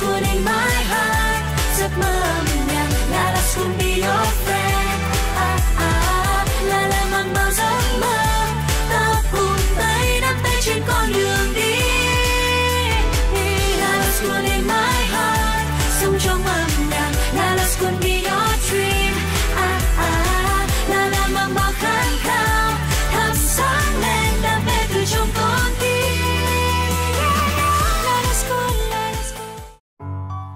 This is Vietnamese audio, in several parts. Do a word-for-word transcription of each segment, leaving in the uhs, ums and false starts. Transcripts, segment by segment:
School in my heart. Giấc mơ mình nhằm Lala School be your friend. Ah ah, Lala mang bao giấc mơ. Ta cùng tay nắm tay trên con đường đi. Lala School in my heart. Sống trong âm nhạc. Lala School be your dream. Ah ah, Lala mang bao khát khao. Thắp sáng lên đam mê từ trong con tim.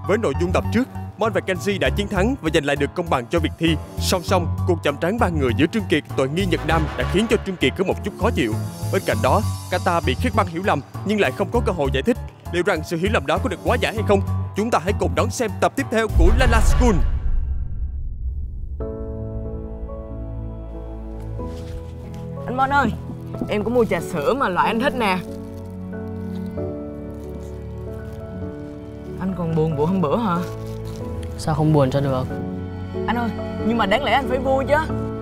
Với nội dung tập trước, Mon và Kenji đã chiến thắng và giành lại được công bằng cho việc thi. Song song, cuộc chạm trán ba người giữa Trương Kiệt, Tuệ Nghi, Nhật Nam đã khiến cho Trương Kiệt có một chút khó chịu. Bên cạnh đó, Kata bị Khiết Băng hiểu lầm nhưng lại không có cơ hội giải thích. Liệu rằng sự hiểu lầm đó có được hóa giải hay không? Chúng ta hãy cùng đón xem tập tiếp theo của Lala School. Anh Mon ơi, em có mua trà sữa mà loại anh thích nè. Anh còn buồn vụ hôm bữa hả? Sao không buồn cho được? Anh ơi, nhưng mà đáng lẽ anh phải vui chứ.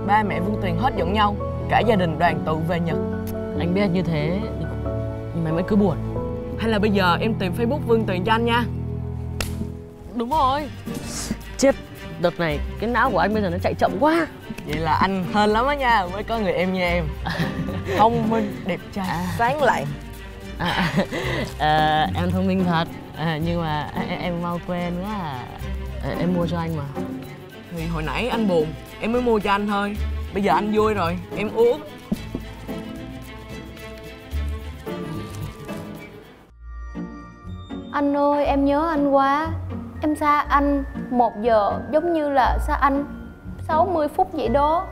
Ba mẹ Vương Tuyền hết giận nhau, cả gia đình đoàn tụ về Nhật. Anh biết như thế, nhưng mà mới cứ buồn. Hay là bây giờ em tìm Facebook Vương Tuyền cho anh nha. Đúng rồi. Chết, đợt này cái não của anh bây giờ nó chạy chậm quá. Vậy là anh hên lắm á nha, mới có người em như em. Thông minh, đẹp trai, sáng lạng. À, à, em thông minh thật. À, nhưng mà em, em mau quên quá à. à Em mua cho anh mà. Thì hồi nãy anh buồn, em mới mua cho anh thôi. Bây giờ anh vui rồi, em uống. Anh ơi, em nhớ anh quá. Em xa anh một giờ giống như là xa anh sáu mươi phút vậy đó.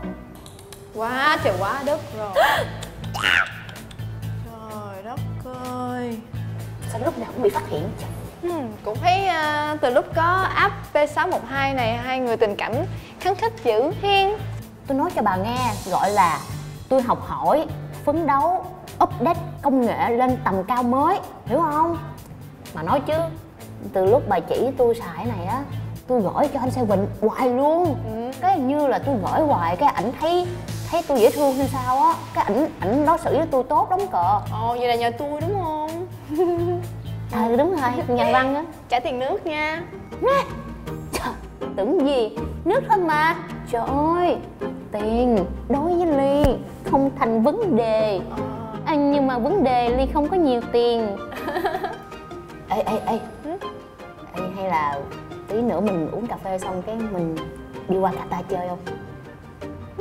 Quá trời quá đất rồi. Trời đất ơi, sao lúc nào cũng bị phát hiện? Ừ, cũng thấy uh, từ lúc có app P sáu một hai này hai người tình cảm khăng khít dữ hen. Tôi nói cho bà nghe, gọi là tôi học hỏi, phấn đấu, update công nghệ lên tầm cao mới, hiểu không? Mà nói chứ, từ lúc bà chỉ tôi xài này á, tôi gửi cho anh Xe Quỳnh hoài luôn. Ừ. Cái như là tôi gửi hoài, cái ảnh thấy thấy tôi dễ thương hay sao á, cái ảnh ảnh đối xử với tôi tốt lắm cờ. Ồ, vậy là nhờ tôi đúng không? À, đúng rồi, nhà văn á. Trả tiền nước nha. Trời, tưởng gì, nước thôi mà. Trời ơi, tiền đối với Ly không thành vấn đề. À, nhưng mà vấn đề Ly không có nhiều tiền. Ê, ê, ê. Ê, hay là tí nữa mình uống cà phê xong cái mình đi qua Qatar chơi không?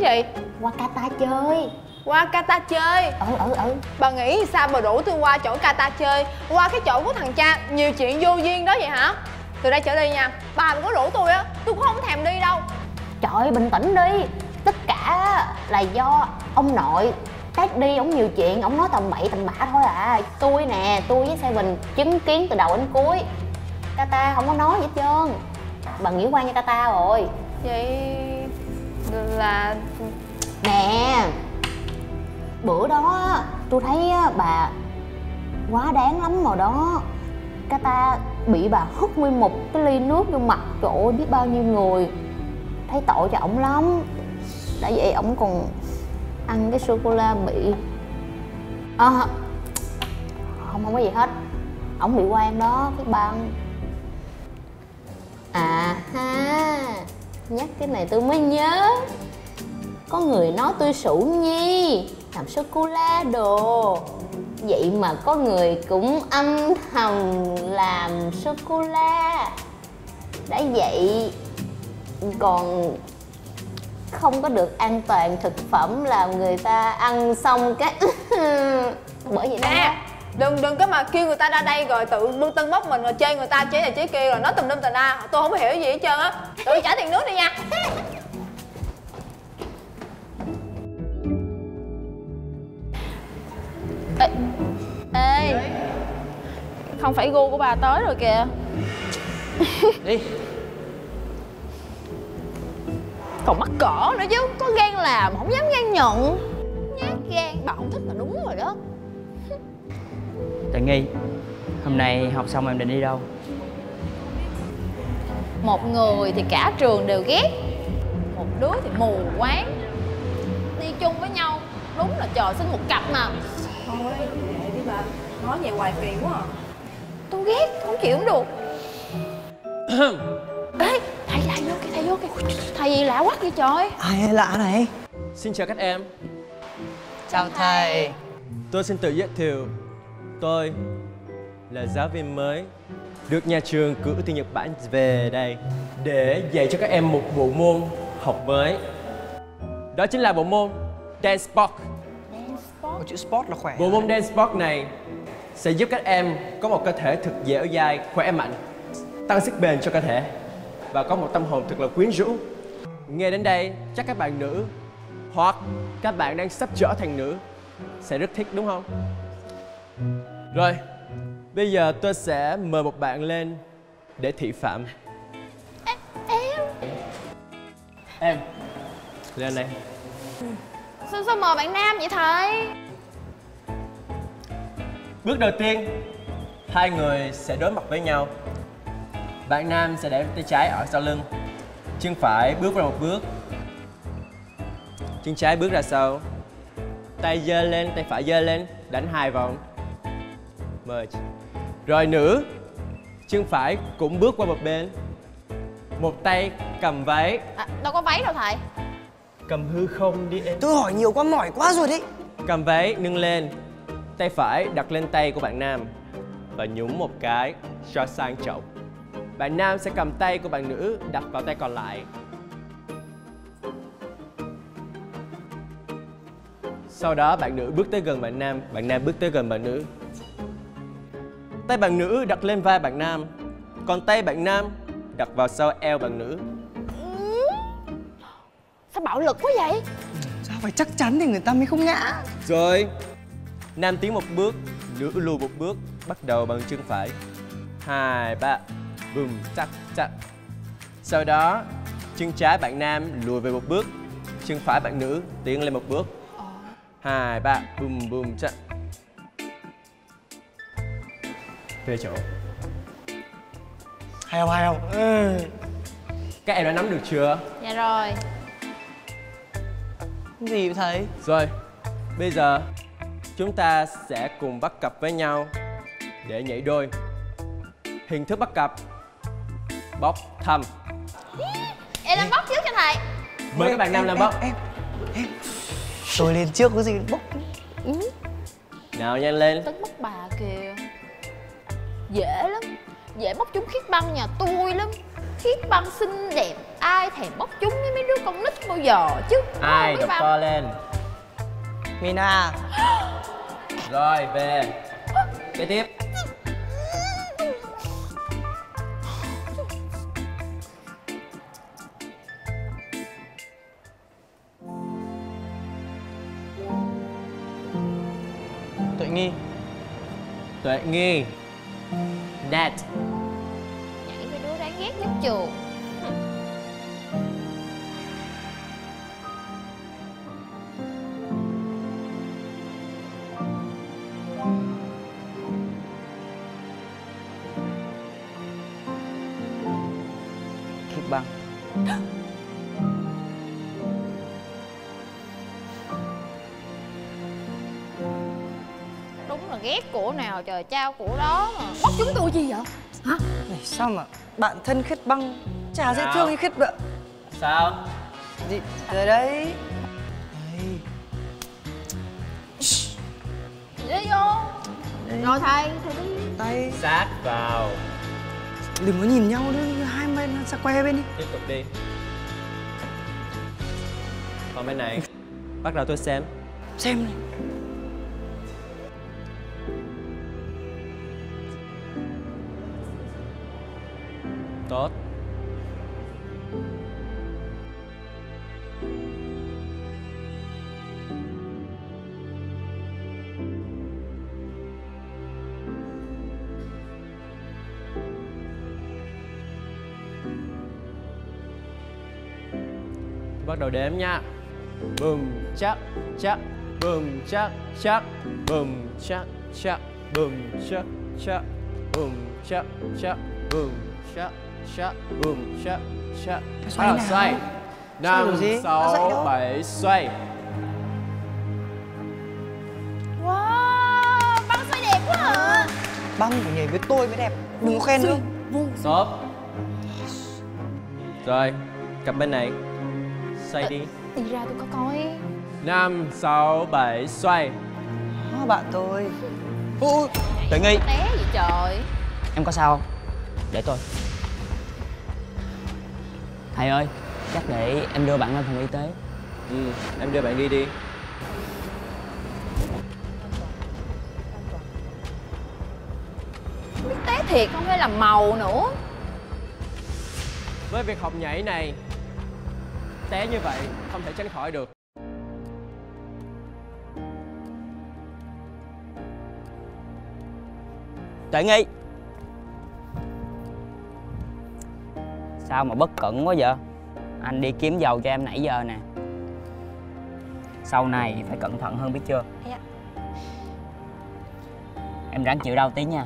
Cái gì? Qua Qatar chơi. Qua Qatar chơi? Ừ, ừ, ừ. Bà nghĩ sao bà rủ tôi qua chỗ Qatar chơi, qua cái chỗ của thằng cha nhiều chuyện vô duyên đó vậy hả? Từ đây trở đi nha, bà mà có rủ tôi á, tôi cũng không thèm đi đâu. Trời ơi, bình tĩnh đi. Tất cả là do ông nội Tết đi, ổng nhiều chuyện, ổng nói tầm bậy tầm bạ thôi à. Tôi nè, tôi với Xe Bình chứng kiến từ đầu đến cuối. Qatar không có nói gì hết trơn. Bà nghĩ qua như Qatar rồi. Vậy là... Nè, bữa đó tôi thấy bà quá đáng lắm rồi đó. Qatar bị bà hất nguyên một cái ly nước vô mặt, trời ơi biết bao nhiêu người. Thấy tội cho ổng lắm. Đã vậy ổng còn ăn cái sô-cô-la bị... À, không, không có gì hết. Ổng bị quan đó, cái băng. À ha, nhắc cái này tôi mới nhớ. Có người nói tôi sủ nhi, làm sô-cô-la đồ. Vậy mà có người cũng âm thầm làm sô-cô-la. Đã vậy còn không có được an toàn thực phẩm, làm người ta ăn xong cái bởi vậy nè à, đừng đừng có mà kêu người ta ra đây rồi tự bưng tân bốc mình rồi chê người ta chế này chế kia rồi nói tùm lum tà la. Tôi không hiểu gì hết trơn á. Tự trả tiền nước đi nha. Ê, ê, không phải gu của bà tới rồi kìa. Đi. Còn mắc cỡ nữa chứ, có gan làm, không dám gan nhận. Nhát gan, bà không thích là đúng rồi đó. Tuệ Nghi, hôm nay học xong em định đi đâu? Một người thì cả trường đều ghét, một đứa thì mù quáng. Đi chung với nhau, đúng là trời sinh một cặp mà. Thôi, vậy đi bà, nói về hoài kỳ quá à. Tôi ghét, không chịu cũng được. Ê, thầy lại vô kìa, thầy vô kìa. Thầy gì lạ quá vậy trời. Ai lạ này? Xin chào các em. Chào thầy. Tôi xin tự giới thiệu. Tôi là giáo viên mới được nhà trường cử từ Nhật Bản về đây để dạy cho các em một bộ môn học mới. Đó chính là bộ môn Dance Sport. Dance Sport? Có chữ Sport là khỏe. Bộ môn Dance Sport này sẽ giúp các em có một cơ thể thật dẻo dai, khỏe mạnh, tăng sức bền cho cơ thể và có một tâm hồn thật là quyến rũ. Nghe đến đây chắc các bạn nữ hoặc các bạn đang sắp trở thành nữ sẽ rất thích đúng không? Rồi, bây giờ tôi sẽ mời một bạn lên để thị phạm. Em, em, em. Lên đây. Sao, sao mời bạn nam vậy thầy? Bước đầu tiên, hai người sẽ đối mặt với nhau. Bạn nam sẽ để tay trái ở sau lưng, chân phải bước ra một bước. Chân trái bước ra sau, tay giơ lên, tay phải giơ lên, đánh hai vòng. Merge. Rồi nữ, chân phải cũng bước qua một bên. Một tay cầm váy. À, đâu có váy đâu thầy. Cầm hư không đi em. Tôi hỏi nhiều quá, mỏi quá rồi đấy. Cầm váy nâng lên, tay phải đặt lên tay của bạn nam và nhúng một cái cho sang trọng. Bạn nam sẽ cầm tay của bạn nữ đặt vào tay còn lại. Sau đó bạn nữ bước tới gần bạn nam, bạn nam bước tới gần bạn nữ. Tay bạn nữ đặt lên vai bạn nam, còn tay bạn nam đặt vào sau eo bạn nữ. Ừ. Sao bạo lực quá vậy? Sao phải chắc chắn thì người ta mới không ngã. Rồi, nam tiến một bước, nữ lùi một bước, bắt đầu bằng chân phải. Hai, ba, bùm, chắc, chắc. Sau đó, chân trái bạn nam lùi về một bước, chân phải bạn nữ tiến lên một bước. Hai, ba, bùm, bùm, chắc. Về chỗ. Hay không, hay không? Ừ. Các em đã nắm được chưa? Dạ rồi. Cái gì vậy thầy? Rồi, bây giờ chúng ta sẽ cùng bắt cặp với nhau để nhảy đôi. Hình thức bắt cặp: bóc thăm. Em làm bóc trước cho thầy. Mời các bạn nam làm bóc. Em, em, tôi lên trước có gì bóc. Ừ. Nào nhanh lên. Tính bóc bà kìa. Dễ lắm, dễ bóc trúng khiết băng nhà tôi lắm. Khiết băng xinh đẹp, ai thèm bóc trúng với mấy đứa con nít bao giờ chứ. Ai đọc to lên Mina. Rồi về. Kế tiếp. Tuệ Nghi. Tuệ Nghi. Dad. Nhảy với đứa đáng ghét nhất trường. Kick băng. Đúng là ghét của nào trời trao của đó mà. Bóc chúng tôi gì vậy? Hả? Này, sao mà bạn thân khuyết băng chả dễ thương như khuyết bợ. Sao? Gì? Rồi đấy. Đi vô. Rồi thầy, thầy đi. Tay. Sát vào. Đừng có nhìn nhau nữa, hai bên sẽ que bên đi. Tiếp tục đi. Còn bên này, bắt đầu tôi xem. Xem này. Tốt. Bắt đầu đếm nha. Bùm chắc chắc, bùm chắc chắc, bùm chắc chắc, bùm chắc chắc, bùm chắc chắc, bùm chắc chắc, bùm chắc chắc. Xoay, xoay. Năm, sáu, bảy, xoay. Wow, băng xoay đẹp quá hả? Băng của nhảy với tôi mới đẹp, đừng có khen nữa. Stop. Rồi, cầm bên này. Xoay à, đi. Đi ra tôi có coi. Năm, sáu, bảy, xoay. Đó, bạn tôi. Ui, Tuệ Nghi. Té vậy trời. Em có sao không? Để tôi. Thầy ơi, chắc để em đưa bạn lên phòng y tế. Ừ, em đưa bạn đi đi. Biết té thiệt không hay là màu nữa. Với việc học nhảy này, té như vậy không thể tránh khỏi được. Tuệ Nghi, sao mà bất cẩn quá vậy? Anh đi kiếm dầu cho em nãy giờ nè. Sau này phải cẩn thận hơn biết chưa? Dạ. Em ráng chịu đau tí nha.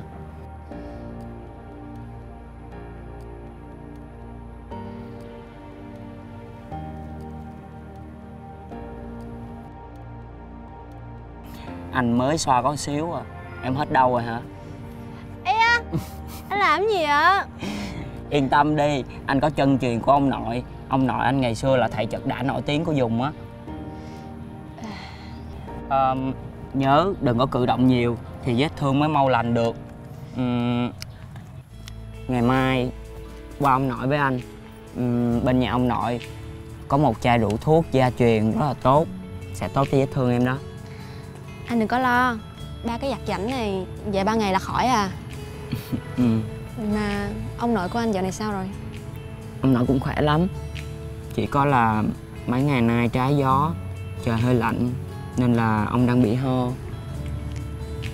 Anh mới xoa có xíu à, em hết đau rồi hả? Ê à, anh làm gì vậy? Yên tâm đi, anh có chân truyền của ông nội. Ông nội anh ngày xưa là thầy trật đã nổi tiếng của vùng á. À, nhớ đừng có cử động nhiều thì vết thương mới mau lành được. uhm, Ngày mai qua ông nội với anh. uhm, Bên nhà ông nội có một chai rượu thuốc gia truyền rất là tốt. Sẽ tốt cho vết thương em đó. Anh đừng có lo, ba cái giặt giảnh này về ba ngày là khỏi à. Ừ. Mà ông nội của anh dạo này sao rồi? Ông nội cũng khỏe lắm. Chỉ có là mấy ngày nay trái gió, trời hơi lạnh nên là ông đang bị ho.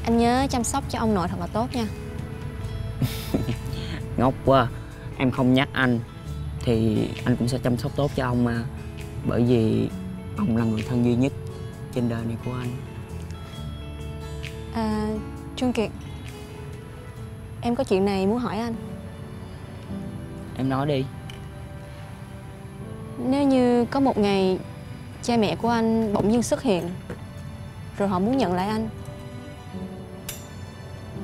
Anh nhớ chăm sóc cho ông nội thật là tốt nha. Ngốc quá, em không nhắc anh thì anh cũng sẽ chăm sóc tốt cho ông mà. Bởi vì ông là người thân duy nhất trên đời này của anh. À, Trung Kiệt, em có chuyện này muốn hỏi anh. Em nói đi. Nếu như có một ngày cha mẹ của anh bỗng nhiên xuất hiện rồi họ muốn nhận lại anh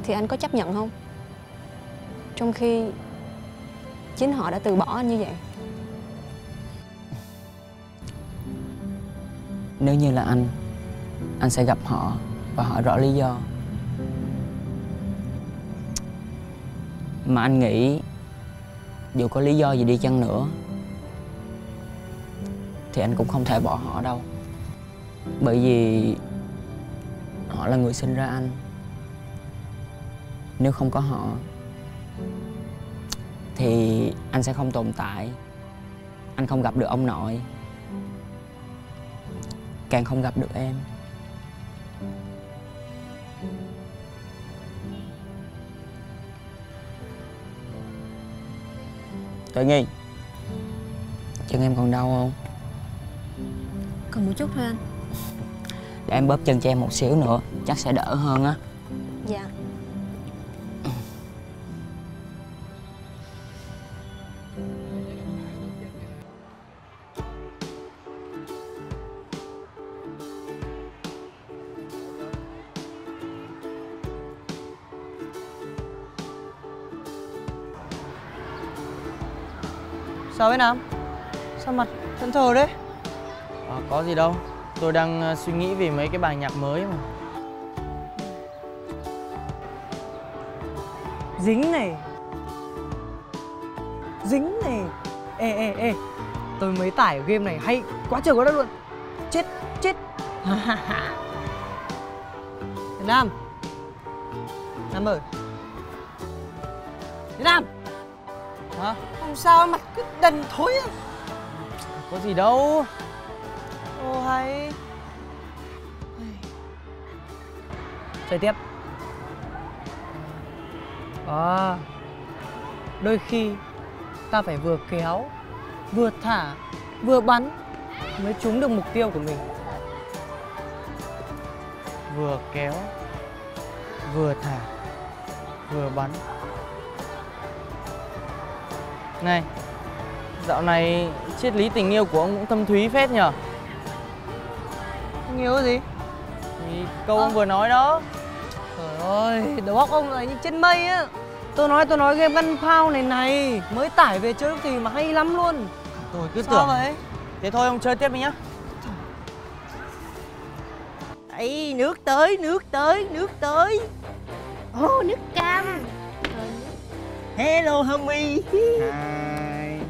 thì anh có chấp nhận không? Trong khi chính họ đã từ bỏ anh như vậy. Nếu như là anh, anh sẽ gặp họ và hỏi rõ lý do. Mà anh nghĩ dù có lý do gì đi chăng nữa thì anh cũng không thể bỏ họ đâu. Bởi vì họ là người sinh ra anh. Nếu không có họ thì anh sẽ không tồn tại. Anh không gặp được ông nội, càng không gặp được em. Tuệ Nghi, chân em còn đau không? Còn một chút thôi anh. Để em bóp chân cho em một xíu nữa, chắc sẽ đỡ hơn á. Dạ. Sao ấy Nam? Sao mặt thẫn thờ đấy? À, có gì đâu, tôi đang suy nghĩ về mấy cái bài nhạc mới mà. Dính này. Dính này. Ê ê ê, tôi mới tải game này hay quá trời quá đất luôn. Chết chết. Nam. Nam ơi. Nam. Hả? Không sao mặt cứ đần thối à. Có gì đâu. Ô hay. Chơi tiếp. À, đôi khi ta phải vừa kéo, vừa thả, vừa bắn mới trúng được mục tiêu của mình. Vừa kéo, vừa thả, vừa bắn. Này, dạo này triết lý tình yêu của ông cũng thâm thúy phết nhở? Tình yêu gì? Thì câu à, ông vừa nói đó. Trời ơi, đầu óc ông là như trên mây á. Tôi nói tôi nói game Gunpow này này mới tải về chơi thì mà hay lắm luôn. Tôi cứ sao tưởng vậy? Thế thôi ông chơi tiếp đi nhá. Ấy, nước tới, nước tới, nước tới. Ô, oh, nước cam. Hello homie. Hi.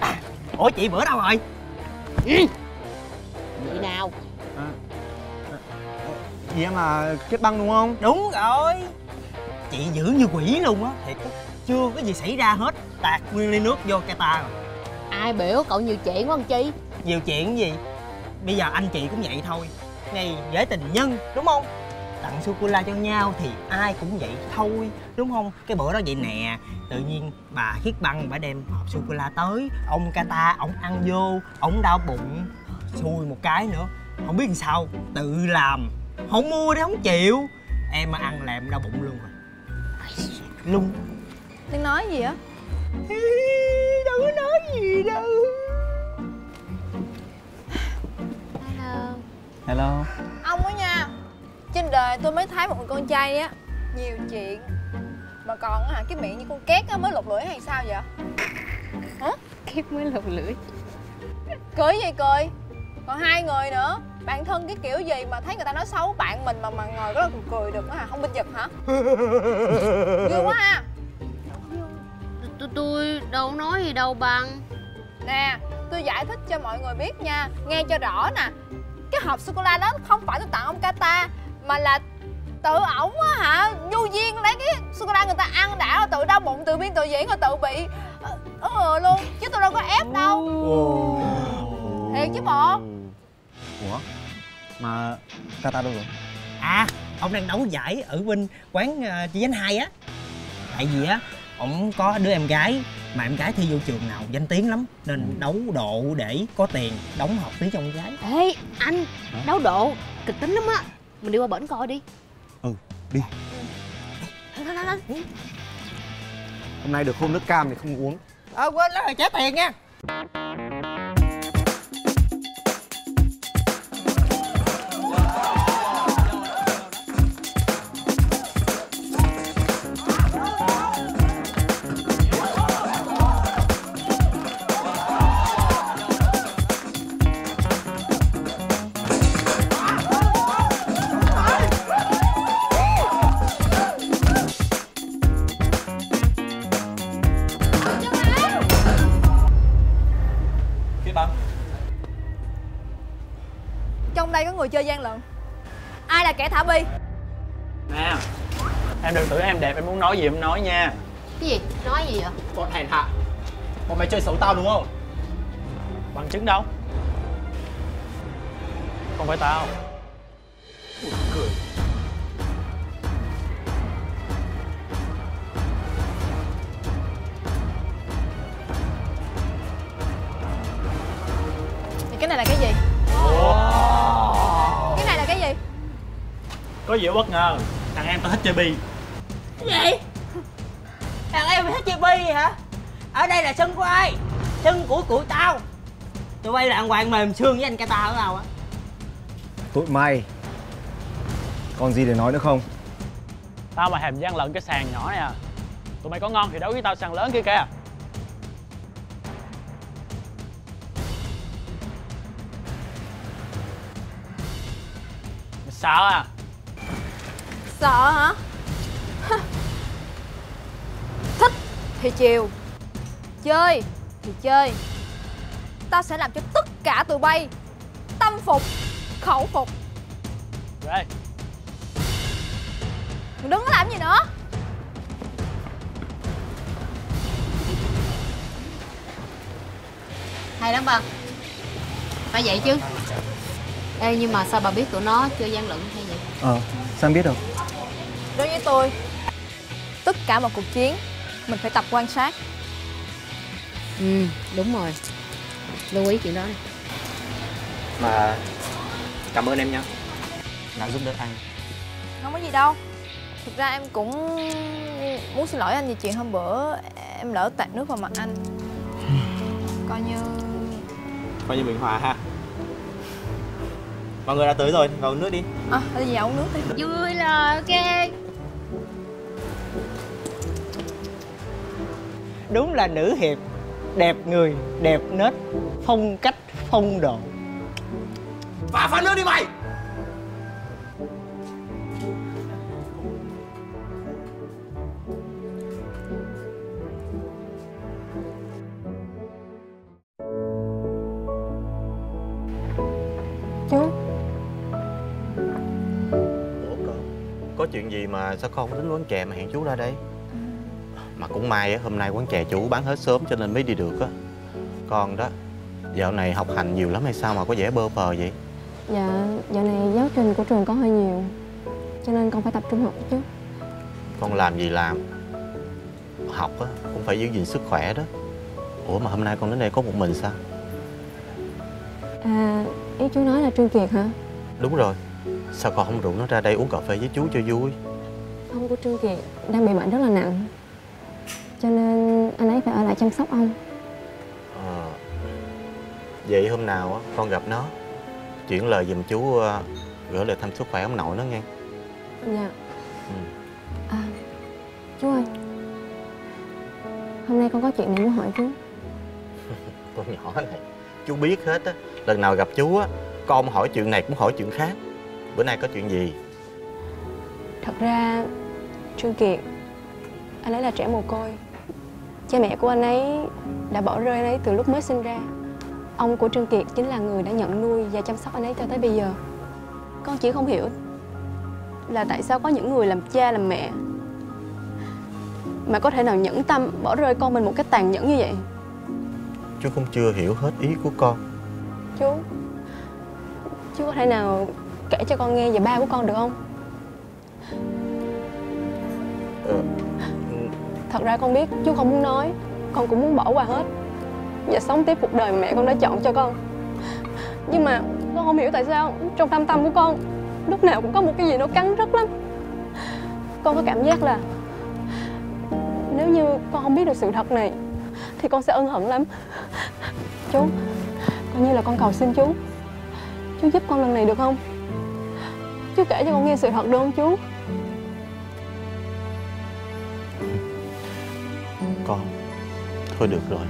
À, ủa chị bữa đâu rồi? Chị nào? À, chị em là kết băng đúng không? Đúng rồi. Chị giữ như quỷ luôn á, thiệt á. Chưa có gì xảy ra hết, tạt nguyên ly nước vô cái ta rồi. Ai biểu cậu nhiều chuyện quá anh Chi. Nhiều chuyện gì? Bây giờ anh chị cũng vậy thôi. Ngày lễ tình nhân đúng không? Tặng sô-cô-la cho nhau thì ai cũng vậy thôi đúng không? Cái bữa đó vậy nè, tự nhiên bà Khiết Băng bà đem hộp sô-cô-la tới. Ông Kata, ổng ăn vô, ổng đau bụng. Xui một cái nữa, không biết làm sao, tự làm. Không mua thì không chịu. Em mà ăn là em đau bụng luôn rồi. Lung. Đừng nói gì á? Đâu có nói gì đâu. Hello. Hello. Ông á nha, trên đời tôi mới thấy một người con trai á nhiều chuyện mà còn hả, cái miệng như con két á, mới lột lưỡi hay sao vậy hả? Két mới lột lưỡi. Cười gì cười? Còn hai người nữa, bạn thân cái kiểu gì mà thấy người ta nói xấu bạn mình mà mà ngồi đó cười được á, không binh giật hả? Vui quá ha. Tôi tôi đâu nói gì đâu bằng. Nè, tôi giải thích cho mọi người biết nha, nghe cho rõ nè. Cái hộp sô-cô-la đó không phải tôi tặng ông Kata, mà là tự ổng á hả, vô duyên lấy cái sô-cô-la người ta ăn đã, tự đau bụng, tự biên tự diễn, rồi tự bị ớ ờ luôn, chứ tôi đâu có ép đâu. Thiệt chứ bộ. Ủa? Mà Kata đâu rồi? À, ông đang đấu giải ở bên quán chị Danh Hai á. Tại vì á, ổng có đứa em gái, mà em gái thi vô trường nào danh tiếng lắm nên đấu độ để có tiền đóng học phí cho con gái. Ê anh, đấu độ kịch tính lắm á, mình đi qua bển coi đi. Ừ, đi. Ừ. Lên, lên, lên. Hôm nay được hôm nước cam thì không uống. Ờ à, quên nó là trả tiền nha. Người chơi gian lận. Ai là kẻ thả bi? Nè, em đừng tưởng em đẹp, em muốn nói gì em nói nha. Cái gì? Nói gì vậy? Con hèn hạ. Bọn mày chơi xấu tao đúng không? Bằng chứng đâu? Không phải tao. Buồn cười. Thì cái này là cái gì? Có gì bất ngờ, thằng em tao thích chơi bi. Cái gì? Thằng em thích chơi bi hả? Ở đây là sân của ai? Sân của tụi tao. Tụi bay là ăn hoàng mềm xương với anh Kata ở nào á? Tụi mày còn gì để nói nữa không? Tao mà hèm gian lận cái sàn nhỏ này à, tụi mày có ngon thì đấu với tao sàn lớn kia kìa. Mày sợ à? Sợ hả? Thích thì chiều, chơi thì chơi. Tao sẽ làm cho tất cả tụi bay tâm phục, khẩu phục. Rồi. Mày đứng làm gì nữa? Hay lắm bà. Phải vậy chứ. Ê, nhưng mà sao bà biết tụi nó chơi gian lận hay vậy? Ờ, sao em biết được? Đối với tôi, tất cả một cuộc chiến mình phải tập quan sát. Ừ, đúng rồi. Lưu ý chuyện đó đi. Mà cảm ơn em nha, đã giúp đỡ anh. Không có gì đâu. Thực ra em cũng muốn xin lỗi anh vì chuyện hôm bữa em lỡ tạt nước vào mặt anh. Coi như... Coi như mình hòa ha. Mọi người đã tới rồi, vào uống nước đi. À, bây giờ uống nước đi. Vui là ok. đúng là nữ hiệp, đẹp người, đẹp nết, phong cách, phong độ. Phá phá nước đi mày! Có chuyện gì mà sao con không đến quán chè mà hẹn chú ra đây? Mà cũng may á, hôm nay quán chè chú bán hết sớm cho nên mới đi được á. Con đó, dạo này học hành nhiều lắm hay sao mà có vẻ bơ phờ vậy? Dạ, dạo này giáo trình của trường có hơi nhiều, cho nên con phải tập trung học chứ. Con làm gì làm, học á, cũng phải giữ gìn sức khỏe đó. Ủa mà hôm nay con đến đây có một mình sao? À, ý chú nói là Trương Kiệt hả? Đúng rồi. Sao con không rủ nó ra đây uống cà phê với chú cho vui? Ông của Trương Kiệt đang bị bệnh rất là nặng, cho nên anh ấy phải ở lại chăm sóc ông. À, vậy hôm nào con gặp nó, chuyển lời giùm chú gửi lời thăm sức khỏe ông nội nó nghe. Dạ. Ừ. À, chú ơi, hôm nay con có chuyện này muốn hỏi chú. Con nhỏ này, chú biết hết á. Lần nào gặp chú á, con hỏi chuyện này cũng hỏi chuyện khác. Bữa nay có chuyện gì? Thật ra Trương Kiệt, anh ấy là trẻ mồ côi. Cha mẹ của anh ấy đã bỏ rơi anh ấy từ lúc mới sinh ra. Ông của Trương Kiệt chính là người đã nhận nuôi và chăm sóc anh ấy cho tới bây giờ. Con chỉ không hiểu là tại sao có những người làm cha làm mẹ mà có thể nào nhẫn tâm bỏ rơi con mình một cách tàn nhẫn như vậy. Chú cũng chưa hiểu hết ý của con. Chú Chú có thể nào kể cho con nghe về ba của con được không? Thật ra con biết chú không muốn nói, con cũng muốn bỏ qua hết và sống tiếp cuộc đời mẹ con đã chọn cho con. Nhưng mà con không hiểu tại sao trong thâm tâm của con lúc nào cũng có một cái gì nó cắn rứt lắm. Con có cảm giác là nếu như con không biết được sự thật này thì con sẽ ân hận lắm. Chú, coi như là con cầu xin chú, chú giúp con lần này được không? Chú kể cho con nghe sự thật được không chú? Con, thôi được rồi.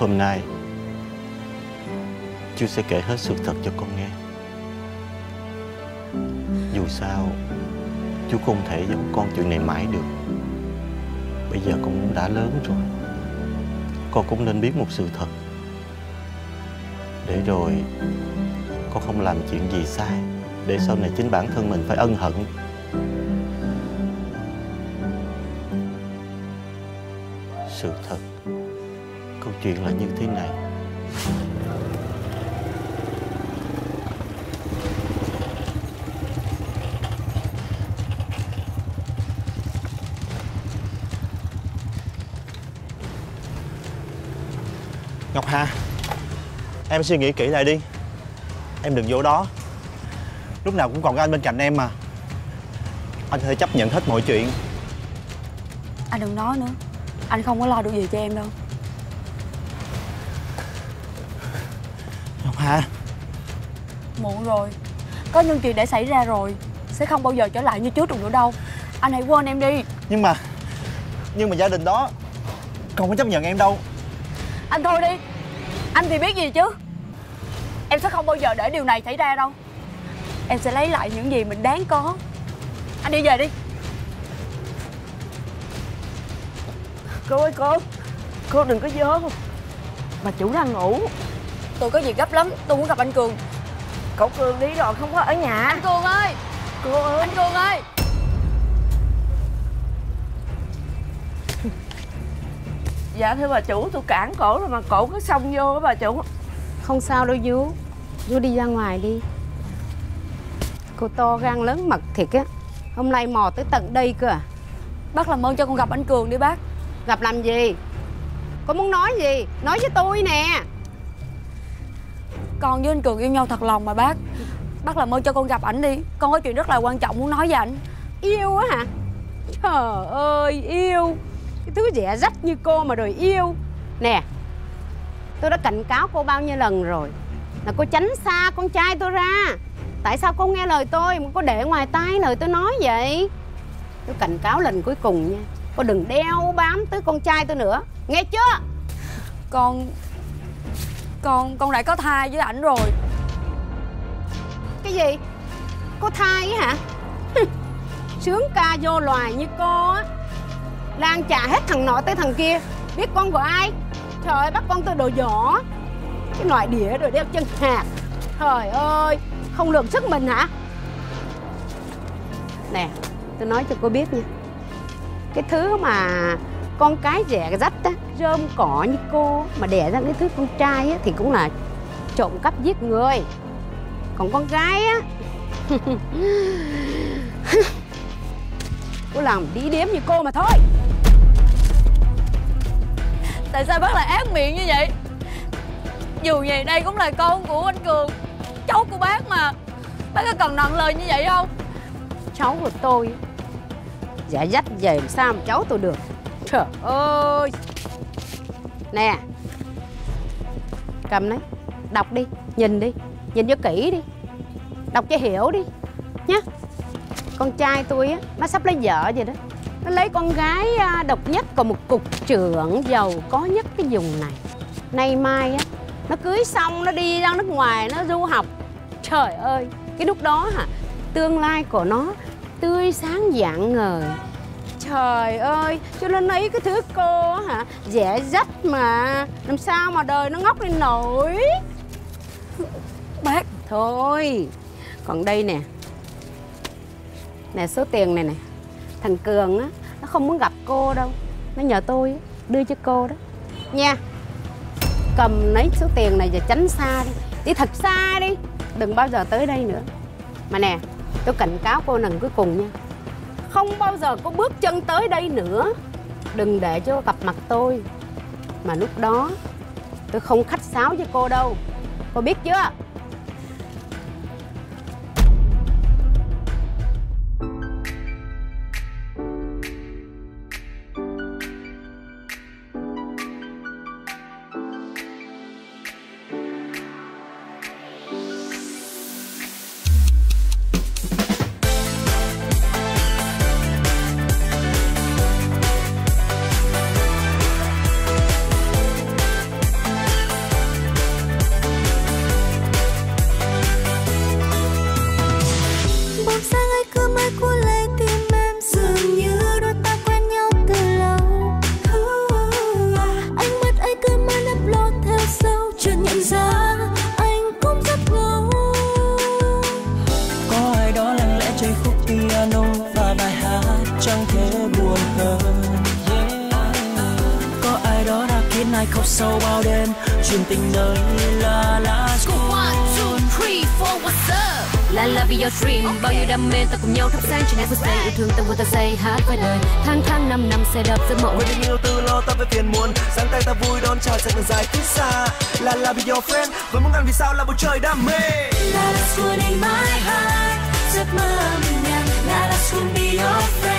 Hôm nay chú sẽ kể hết sự thật cho con nghe. Dù sao chú không thể giấu con chuyện này mãi được. Bây giờ con cũng đã lớn rồi, con cũng nên biết một sự thật, để rồi con không làm chuyện gì sai, để sau này chính bản thân mình phải ân hận. Sự thật, câu chuyện là như thế này. Ngọc Hà, em suy nghĩ kỹ lại đi. Em đừng vô đó. Lúc nào cũng còn có anh bên cạnh em mà. Anh có thể chấp nhận hết mọi chuyện. Anh đừng nói nữa. Anh không có lo được gì cho em đâu. Ngọc Hà, muộn rồi. Có những chuyện đã xảy ra rồi, sẽ không bao giờ trở lại như trước được nữa đâu. Anh hãy quên em đi. Nhưng mà Nhưng mà gia đình đó không có chấp nhận em đâu. Anh thôi đi. Anh thì biết gì chứ. Em sẽ không bao giờ để điều này xảy ra đâu. Em sẽ lấy lại những gì mình đáng có. Anh đi về đi. Cô ơi cô, cô đừng có vô. Mà chủ đang ngủ. Tôi có việc gấp lắm, tôi muốn gặp anh Cường. Cậu Cường đi rồi, không có ở nhà. Anh Cường ơi. Cô ơi. Anh Cường ơi. Dạ thưa bà chủ, tôi cản cổ rồi mà cổ cứ xông vô đó bà chủ. Không sao đâu vú, vú đi ra ngoài đi. Cô to gan lớn mật thiệt á, hôm nay mò tới tận đây cơ à. Bác làm ơn cho con gặp anh Cường đi bác. Gặp làm gì? Con muốn nói gì? Nói với tôi nè. Con với anh Cường yêu nhau thật lòng mà bác. Bác làm ơn cho con gặp ảnh đi. Con có chuyện rất là quan trọng muốn nói với ảnh. Yêu á hả? Trời ơi, yêu. Cái thứ rẻ rách như cô mà đòi yêu. Nè, tôi đã cảnh cáo cô bao nhiêu lần rồi, là cô tránh xa con trai tôi ra. Tại sao cô nghe lời tôi mà cô để ngoài tai lời tôi nói vậy? Tôi cảnh cáo lần cuối cùng nha, Cô đừng đeo bám tới con trai tôi nữa, nghe chưa? Con... Con... Con lại có thai với ảnh rồi. Cái gì? Có thai hả? Sướng ca vô loài như cô á, lan trả hết thằng nọ tới thằng kia. Biết con của ai? Trời ơi, bắt con tôi đồ dỏ. Cái loại đĩa rồi đeo chân hạt. Trời ơi, không lượng sức mình hả? Nè, tôi nói cho cô biết nha, cái thứ mà con cái rẻ rách á, rơm cỏ như cô mà đẻ ra cái thứ con trai á thì cũng là trộm cắp giết người. Còn con gái á, cô làm đĩ điếm như cô mà thôi. Tại sao bác lại ác miệng như vậy? Dù gì đây cũng là con của anh Cường, cháu của bác mà. Bác có cần nặng lời như vậy không? Cháu của tôi giả dắt về làm sao mà cháu tôi được. Trời ơi. Nè, cầm đấy, đọc đi, nhìn đi, nhìn cho kỹ đi, đọc cho hiểu đi nhá. Con trai tôi á, nó sắp lấy vợ vậy đó. Nó lấy con gái độc nhất của một cục trưởng giàu có nhất cái vùng này. Nay mai á, nó cưới xong nó đi ra nước ngoài, nó du học. Trời ơi, cái lúc đó hả, tương lai của nó tươi sáng rạng ngời. Trời ơi, cho nên ấy cái thứ cô hả, dẻ rách mà làm sao mà đời nó ngóc lên nổi. Bác thôi. Còn đây nè, nè số tiền này nè, thằng Cường á, nó không muốn gặp cô đâu, nó nhờ tôi đưa cho cô đó nha. Cầm lấy số tiền này và tránh xa đi, đi thật xa đi, đừng bao giờ tới đây nữa. Mà nè, tôi cảnh cáo cô lần cuối cùng nha, không bao giờ có bước chân tới đây nữa. Đừng để cho gặp mặt tôi, mà lúc đó tôi không khách sáo với cô đâu, cô biết chưa? Lala be your friend, với món ăn vì sao là bầu trời đam mê. Lala School in my heart, giấc mơ mình nhắn. Lala School be your friend.